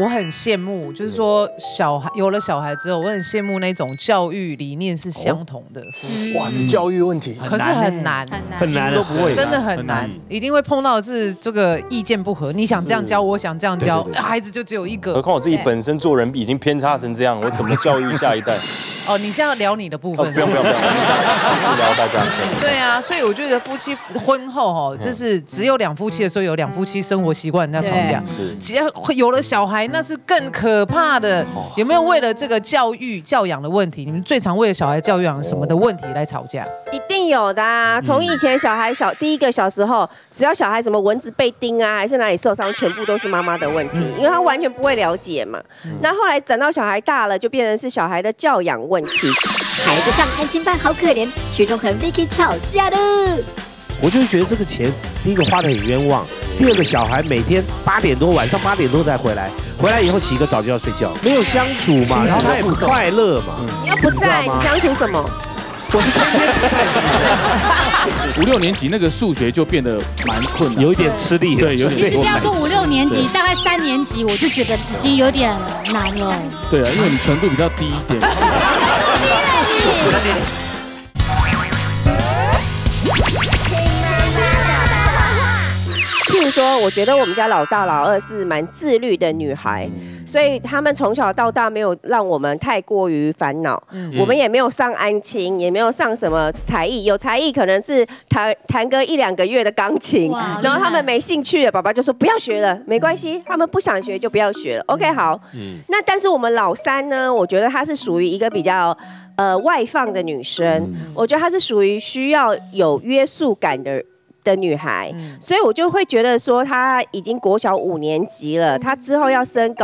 我很羡慕，就是说小孩有了小孩之后，我很羡慕那种教育理念是相同的夫妻。哇，是教育问题，可是很难，很难都不会，真的很难，一定会碰到的是这个意见不合。你想这样教，我想这样教，孩子就只有一个。何况我自己本身做人已经偏差成这样，我怎么教育下一代？哦，你现在聊你的部分，不用，聊大家。对啊，所以我觉得夫妻婚后哦，就是只有两夫妻的时候有两夫妻生活习惯在吵架，只要有了小孩。 那是更可怕的，有没有为了这个教育教养的问题？你们最常为了小孩教养什么的问题来吵架？一定有的啊！从以前小孩第一个小时候，只要小孩什么蚊子被叮啊，还是哪里受伤，全部都是妈妈的问题，因为他完全不会了解嘛。那后来等到小孩大了，就变成是小孩的教养问题。孩子上安亲班好可怜，徐仲恒 Vicky 吵架了。我就觉得这个钱，第一个花得很冤枉。 第二个小孩每天8点多，晚上8点多才回来，回来以后洗个澡就要睡觉，没有相处嘛，然后他也不快乐嘛。你又不在，你相处什么？我是天天不在。5、6年级那个数学就变得蛮困难，有一点吃力。对，有点。其实不要说5、6年级，大概3年级我就觉得已经有点难了。对啊，因为你程度比较低一点。譬如说，我觉得我们家老大、老二是蛮自律的女孩，所以他们从小到大没有让我们太过于烦恼。我们也没有上安亲，也没有上什么才艺，有才艺可能是弹个1、2个月的钢琴，然后他们没兴趣了，爸爸就说不要学了，没关系，他们不想学就不要学了。OK， 好。那但是我们老三呢，我觉得她是属于一个比较。 外放的女生，我觉得她是属于需要有约束感的女孩，所以我就会觉得说，她已经国小5年级了，她之后要升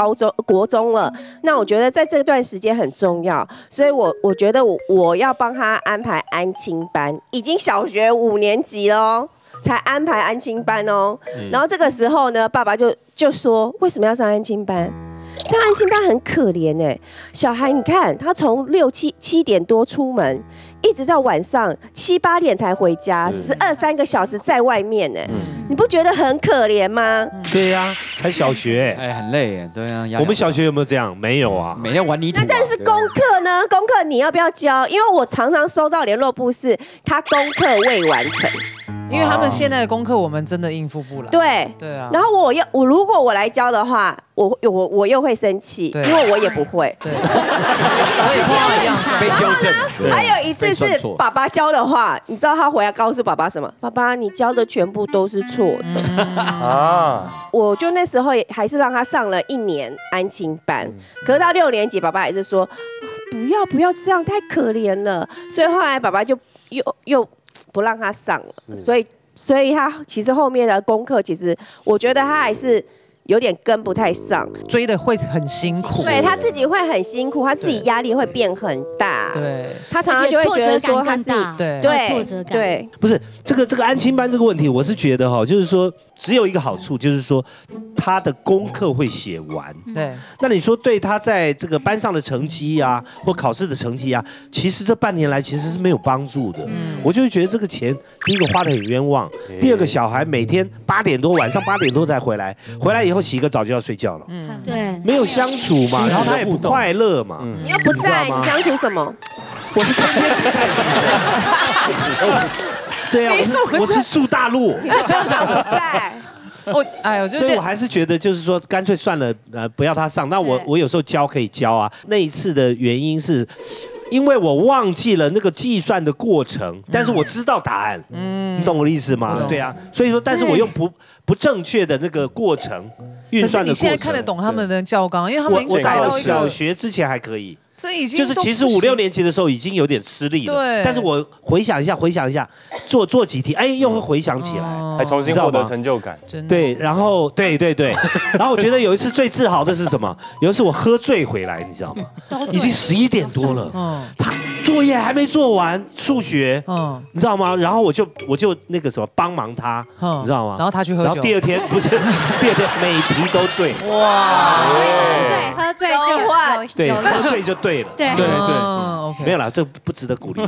国中了，那我觉得在这段时间很重要，所以我觉得我要帮她安排安亲班，已经小学5年级喽。 才安排安亲班哦，然后这个时候呢，爸爸就说为什么要上安亲班？上安亲班很可怜哎，小孩你看他从6、7点多出门，一直到晚上7、8点才回家，12、13个小时在外面哎，你不觉得很可怜吗？对呀，才小学哎，很累哎，对啊。我们小学有没有这样？没有啊，每天玩泥土。那但是功课呢？功课你要不要教？因为我常常收到联络簿是他功课未完成。 因为他们现在的功课，我们真的应付不来。对，对啊。然后如果我来教的话，我又会生气，因为我也不会。对，被纠正。还有一次是爸爸教的话，你知道他回来告诉爸爸什么？爸爸，你教的全部都是错的。啊！我就那时候也还是让他上了1年安亲班，可是到6年级，爸爸还是说不要这样，太可怜了。所以后来爸爸就又。 不让他上了，所以他其实后面的功课，其实我觉得他还是有点跟不太上，追的会很辛苦。对他自己会很辛苦，他自己压力会变很大。对，他常常就会觉得说他自己对挫折感。对，不是这个安亲班这个问题，我是觉得哈，就是说只有一个好处，就是说他的功课会写完。对，那你说对他在这个班上的成绩啊，或考试的成绩啊，其实这半年来其实是没有帮助的。我就觉得这个钱，第一个花得很冤枉，第二个小孩每天8点多，晚上8点多才回来，回来以后。 洗个澡就要睡觉了，对，没有相处嘛，然后他也不快乐嘛。你又不在，你相处什么？我是天天不在。对啊，我是住大陆。你是真的不在。所以我还是觉得就是说，干脆算了，不要他上。那我有时候教可以教啊。那一次的原因是。 因为我忘记了那个计算的过程，但是我知道答案，你懂我的意思吗？对啊，所以说，但是我又不正确的那个过程运算的过程。你现在看得懂他们的教纲，因为他们我到小学之前还可以，这已经就是其实5、6年级的时候已经有点吃力了。对，但是我回想一下，做几题，哎，又会回想起来，还重新获得成就感。对，然后对，然后我觉得有一次最自豪的是什么？有一次我喝醉回来，你知道吗？已经11点多了。 他作业还没做完，数学，你知道吗？然后我就那个什么帮忙他，你知道吗？然后他去喝酒，然后第二天每题都对，哇，喝醉就对，喝醉就对了，对，没有啦，这不值得鼓励。